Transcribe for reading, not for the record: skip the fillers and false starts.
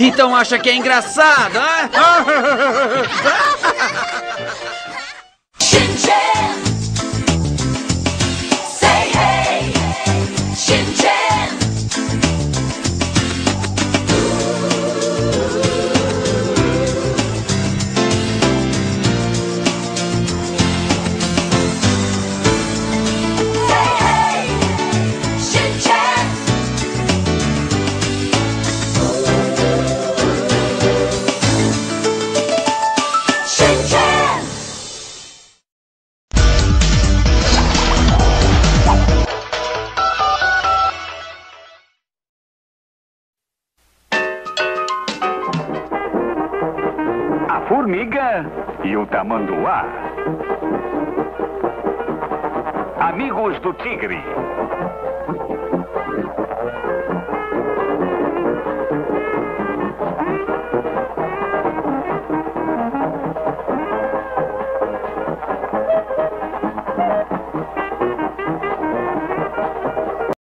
Então acha que é engraçado? Formiga e o Tamanduá. Amigos do Tigre.